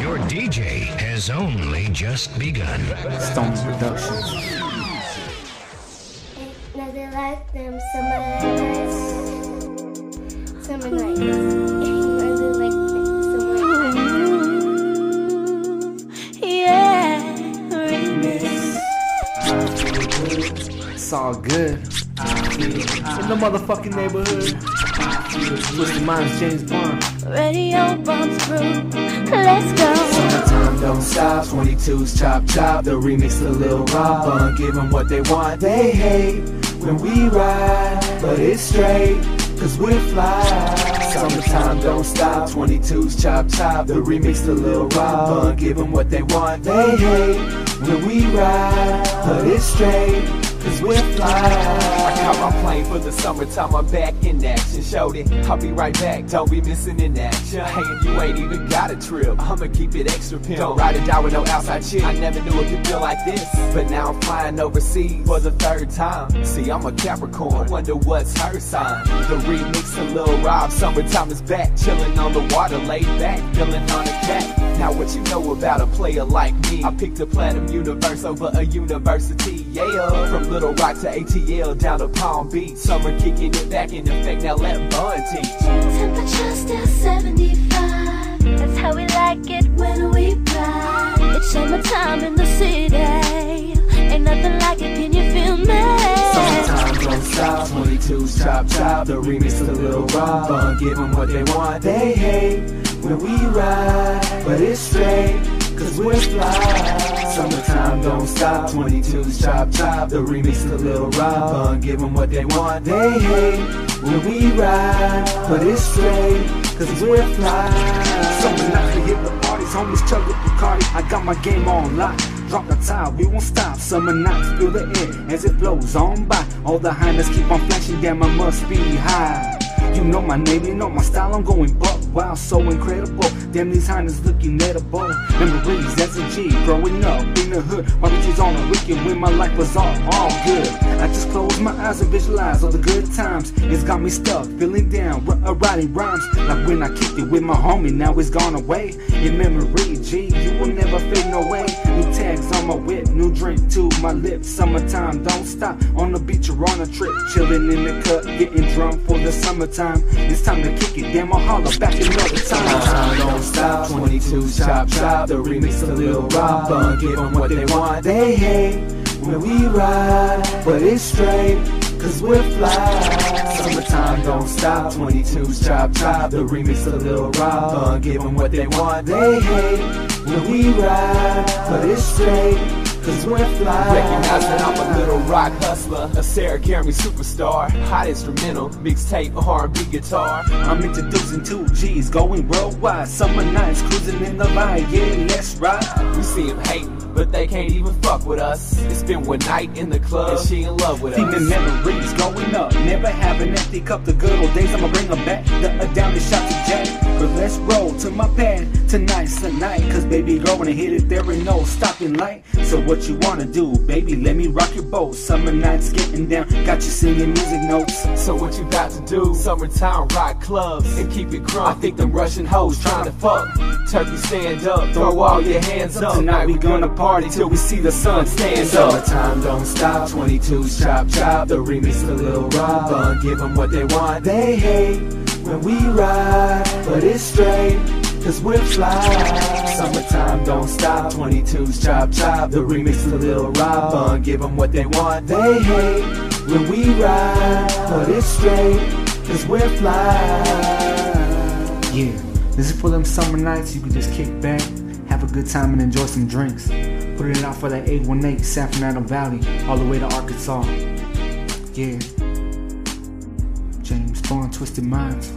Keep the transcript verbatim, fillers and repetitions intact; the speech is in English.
Your D J has only just begun. Stoney Productions. Nothing like them summer nights. Summer nights. Nothing like them summer nights. Yeah, remix. It's all good. In the motherfucking neighborhood. Twisted Minds, James Bund. Radio bumps through, let's go. Summertime don't stop, twenty-twos chop chop. The remix to Lil Rob, Bun, give them what they want. They hate when we ride, but it's straight, cause we're fly. Summertime don't stop, twenty-twos chop chop. The remix to Lil Rob, Bun, give them what they want. They hate when we ride, but it's straight, cause we're fly. I caught my plane for the summertime, I'm back in action. Showed it, I'll be right back, don't be missing in action. Hey, if you ain't even got a trip, I'ma keep it extra pimp. Don't ride or die with no outside shit. I never knew it could feel like this, but now I'm flying overseas for the third time. See, I'm a Capricorn, I wonder what's her sign. The remix to Lil Rob, summertime is back. Chilling on the water, laid back, feeling on his back. Now what you know about a player like me? I picked a Platinum Universe over a university, yeah. From Little Rock to A T L, down to Palm Beach. Summer kicking it back in effect, now let Bun teach. Temperature still seventy-five, that's how we like it when we fly. It's summertime in the city, ain't nothing like it, can you feel me? Summertime don't stop, twenty-twos chop chop. The remix to Little Rob, Bun, give them what they want. They hate when we ride, but it's straight, cause we're fly. Summertime don't stop, twenty-twos chop chop. The remix to Lil Rob, Bun, give them what they want. They hate when we ride, but it's straight, cause we're fly. Something I can hit the parties, homies chug with Bacardi. I got my game on lock, drop the towel, we won't stop. Summer nights, feel the air as it blows on by. All the highness keep on flashing, damn I must be high. You know my name, you know my style, I'm going buck wild, so incredible. Damn, these highness looking edible. Memories as a G, growing up in the hood. My riches on a weekend when my life was all, all good. I just close my eyes and visualize all the good times. It's got me stuck, feeling down, writing rhymes. Like when I kicked it with my homie, now it's gone away. In memory, G, you will never fade away. New tags on my whip, new drink to my lips. Summertime, don't stop, on the beach or on a trip. Chilling in the cut, getting drunk for the summertime. It's time to kick it, damn, I'll holler back another time. Summertime don't stop, twenty-twos chop chop. The remix to Lil Rob, Bun, give them what they want. They hate when we ride, but it's straight, cause we're fly. Summertime don't stop, twenty-twos chop chop. The remix to Lil Rob, Bun, give them what they want. They hate when we ride, but it's straight, cause we're fly. Recognize that I'm a Little Rock hustler, a Sarah Carey superstar. Hot instrumental, mixtape, R and B guitar. I'm introducing two Gs, going worldwide. Summer nights, cruising in the vibe, yeah, let's ride. We see them hating, but they can't even fuck with us. It's been one night in the club, and she in love with us. Keeping memories going up, never have an empty cup. The good old days, I'ma bring them back. The down the shot to Jack. But let's roll to my pad, tonight's the night. Cause baby girl, when I hit it, there ain't no stopping light. So what you wanna do, baby, let me rock your boat. Summer nights getting down, got you singing music notes. So what you got to do, summertime rock clubs and keep it crunk. I think them Russian hoes trying to fuck. Turkey stand up, throw all your hands up. Tonight we gonna party till we see the sun stand up. Summertime don't stop, twenty-twos chop chop. The remix to Lil Rob, Bun, give them what they want. They hate when we ride, but it's straight, cause we're fly. Summertime don't stop, twenty-twos chop chop. The remix to Lil Rob, Bun, give them what they want. They hate when we ride, but it's straight, cause we're fly. Yeah, this is for them summer nights. You can just kick back, have a good time and enjoy some drinks. Put it out for that eight one eight, San Fernando Valley, all the way to Arkansas. Yeah, James Bond, Twisted Minds.